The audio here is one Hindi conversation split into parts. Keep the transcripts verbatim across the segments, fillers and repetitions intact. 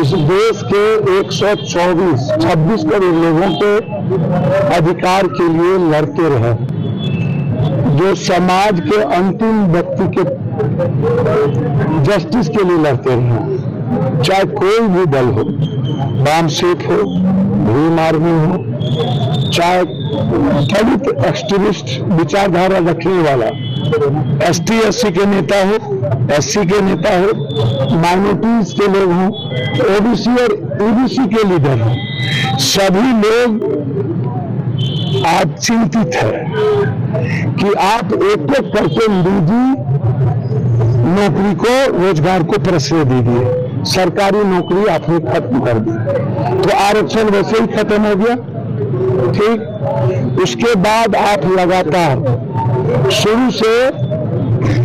इस देश के एक सौ चौबीस छब्बीस करोड़ लोगों के अधिकार के लिए लड़ते रहे, जो समाज के अंतिम व्यक्ति के जस्टिस के लिए लड़ते रहे, चाहे कोई भी दल हो, राम सेठ हो, भीम आर्मी हो, चाहे दलित एक्सट्रीमिस्ट विचारधारा रखने वाला एस टी एस सी के नेता हो, एस सी के नेता हो, माइनॉरिटीज के लोग हों, ओबीसी और ओबीसी के लीडर हों, सभी लोग आज चिंतित है कि आप एक एक करके निजी नौकरी को, रोजगार को प्रश्रय दीजिए, सरकारी नौकरी आपने खत्म कर दी, तो आरक्षण वैसे ही खत्म हो गया। ठीक, उसके बाद आप लगातार शुरू से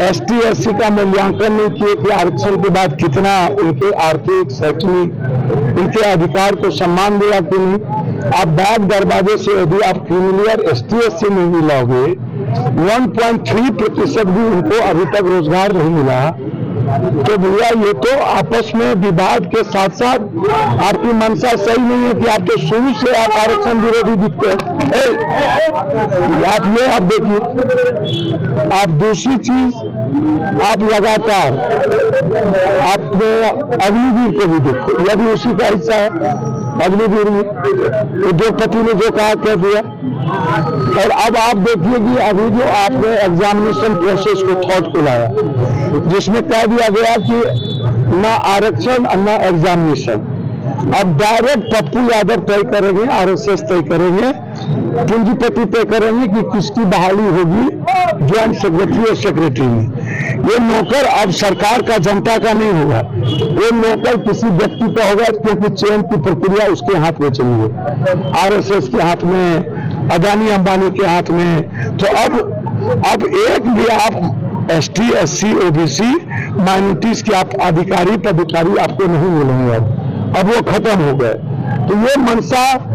एस टी एस सी का मूल्यांकन नहीं किए कि आरक्षण के बाद कितना उनके आर्थिक, शैक्षणिक, उनके अधिकार को सम्मान दिया कि नहीं। आप बैक दरवाजे से यदि आप creamy layer S T S C में मिलाओगे, वन पॉइंट थ्री प्रतिशत भी उनको अभी तक रोजगार नहीं मिला, तो भैया ये तो आपस में विवाद के साथ साथ आपकी मंशा सही नहीं है कि आप तो शुरू से आप आरक्षण विरोधी दिखते हैं। आप ये आप देखिए। आप दूसरी चीज, आप लगातार आपने अग्निवीर को भी देखो, यह भी उसी का हिस्सा है। अग्निवीर में उद्योगपति ने जो कहा कह दिया, और अब आप देखिए कि अभी जो आपने एग्जामिनेशन प्रोसेस को थॉट को लाया, जिसमें कह दिया गया कि ना आरक्षण ना एग्जामिनेशन, अब डायरेक्ट पप्पू यादव तय करेंगे, आरएसएस तय करेंगे, पूंजीपति तय करेंगे कि किसकी बहाली होगी ज्वाइंट सेक्रेटरी और सेक्रेटरी में। ये नौकर अब सरकार का, जनता का नहीं होगा, ये नौकर किसी व्यक्ति का होगा, क्योंकि चयन की प्रक्रिया उसके हाथ में चली है, आरएसएस के हाथ में, अडानी अंबानी के हाथ में। तो अब अब एक भी आप S T, S C, OBC, minorities के आप अधिकारी, पदाधिकारी आपको नहीं मिलेंगे, अब वो खत्म हो गए। तो ये मनसा